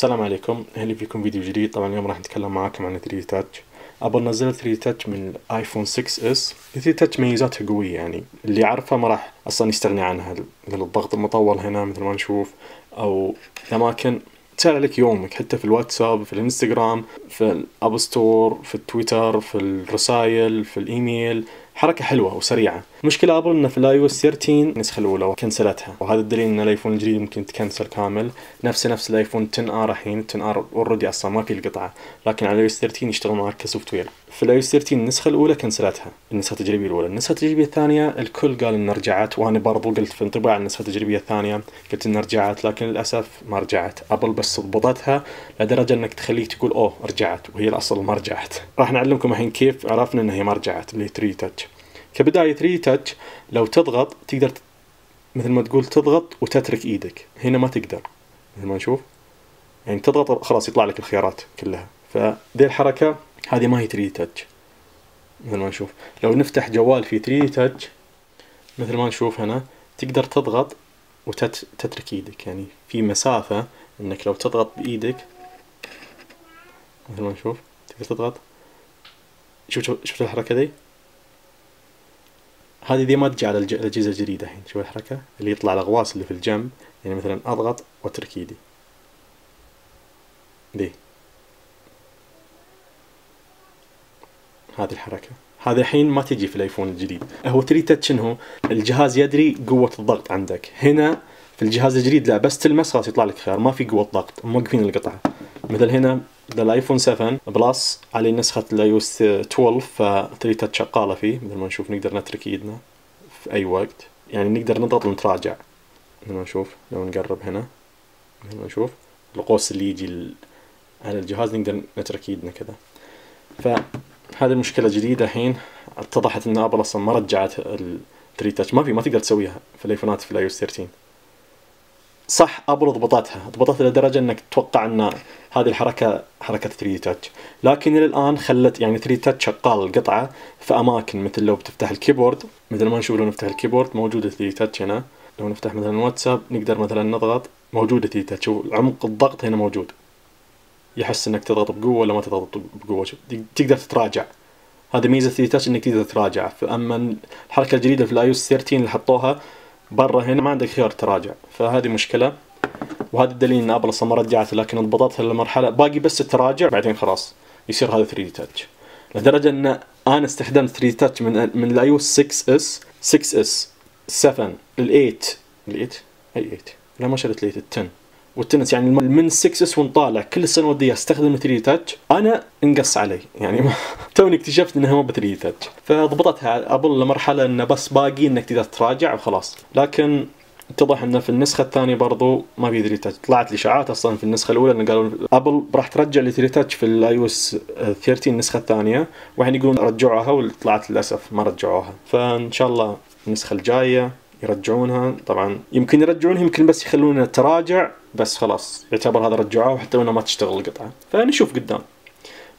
السلام عليكم، اهلا بكم فيديو جديد. طبعا اليوم راح نتكلم معاكم عن 3D Touch. ابل نزلت 3D Touch من ايفون 6s. 3D Touch ميزاتها قوية، يعني اللي عارفها ما راح اصلا يستغني عنها، مثل الضغط المطول هنا مثل ما نشوف، او اماكن تسهل لك يومك حتى في الواتساب، في الانستغرام، في الاب ستور، في التويتر، في الرسائل، في الايميل. حركة حلوة وسريعة. مشكلة أبل إن في iOS 13 النسخة الأولى وكنسلتها، وهذا الدليل إن الأيفون الجديد ممكن تكنسل كامل. نفس الأيفون 10R الحين، 10R أوريدي أصلا ما في القطعة، لكن على iOS 13 يشتغل معك كسوفت وير. في iOS 13 النسخة الأولى كنسلتها، النسخة التجريبية الأولى. النسخة التجريبية الثانية الكل قال إن رجعت، وأنا برضو قلت في انطباع النسخة التجريبية الثانية قلت إن رجعت، لكن للأسف ما رجعت. أبل بس ضبطتها لدرجة إنك تخليك تقول أوه رجعت، وهي الأصل ما رجعت. راح نعلمكم الحين كيف عرفنا إن هي ما رجعت اللي 3D Touch. كبداية 3D Touch لو تضغط تقدر مثل ما تقول تضغط وتترك ايدك، هنا ما تقدر مثل ما نشوف، يعني تضغط خلاص يطلع لك الخيارات كلها. فذي الحركة هذه ما هي 3D Touch مثل ما نشوف. لو نفتح جوال في 3D Touch مثل ما نشوف هنا تقدر تضغط وتترك ايدك، يعني في مسافة انك لو تضغط بايدك مثل ما نشوف تقدر تضغط. شفت الحركة دي؟ هذه دي مادجة على الأجهزة الجديدة الحين. شوف الحركة اللي يطلع الأغواص اللي في الجنب، يعني مثلا أضغط وأترك يدي دي، هذه الحركة هذا الحين ما تجي في الأيفون الجديد. هو 3D Touch إنه الجهاز يدري قوة الضغط عندك. هنا في الجهاز الجديد لا، بس تلمس خلاص يطلع لك خيار، ما في قوة ضغط، موقفين القطعة. مثل هنا الايفون 7 بلس عليه نسخة الايوس 12، ف3 Touch شغالة فيه مثل ما نشوف. نقدر نترك ايدنا في اي وقت، يعني نقدر نضغط ونتراجع مثل ما نشوف. لو نقرب هنا مثل ما نشوف القوس اللي يجي على الجهاز نقدر نترك ايدنا كذا. فهذه المشكلة جديدة الحين، اتضحت ان ابل اصلا ما رجعت 3D Touch، ما تقدر تسويها في الايفونات في الايوس 13. صح ابل ضبطتها لدرجه انك تتوقع ان هذه الحركه حركه 3D Touch، لكن الى الان خلت يعني 3D Touch شغال القطعه في اماكن. مثل لو بتفتح الكيبورد مثل ما نشوف، لو نفتح الكيبورد موجوده 3D Touch هنا. لو نفتح مثلا واتساب نقدر مثلا نضغط، موجوده 3D Touch. عمق الضغط هنا موجود، يحس انك تضغط بقوه ولا ما تضغط بقوه، تقدر تتراجع. هذا ميزه 3D Touch انك تقدر تتراجع. فاما الحركه الجديده في الايوس 13 اللي حطوها برا هنا ما عندك خيار تراجع، فهذه مشكلة. وهذا الدليل ان ابل اصلا ما رجعت، لكن ضبطتها لمرحلة باقي بس التراجع، بعدين خلاص يصير هذا 3D Touch. لدرجة ان انا استخدمت 3D Touch من الايوس 6s 7 ال8 لا ما شريت ال8 ال10 والتنس، يعني من 6s ونطالع كل السنة ودي استخدم 3D Touch. انا انقص علي يعني توني اكتشفت انها ما ب 3D Touch. فضبطتها ابل لمرحله انه بس باقي انك تقدر تراجع وخلاص. لكن اتضح انه في النسخه الثانيه برضو ما في 3D Touch. طلعت اشاعات اصلا في النسخه الاولى ان قالوا ابل راح ترجع ل 3D Touch في الايوس 13 النسخه الثانيه، وحين يقولون رجعوها، وطلعت للاسف ما رجعوها. فان شاء الله النسخه الجايه يرجعونها. طبعا يمكن يرجعونها، يمكن بس يخلونها تراجع بس، خلاص يعتبر هذا رجعوه حتى لو ما تشتغل القطعه. فنشوف قدام.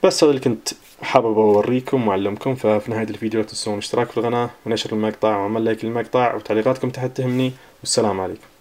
بس هذا اللي كنت حابب اوريكم واعلمكم. ففي نهايه الفيديو لا تنسون الاشتراك في القناه ونشر المقطع وعمل لايك للمقطع، وتعليقاتكم تحت تهمني. والسلام عليكم.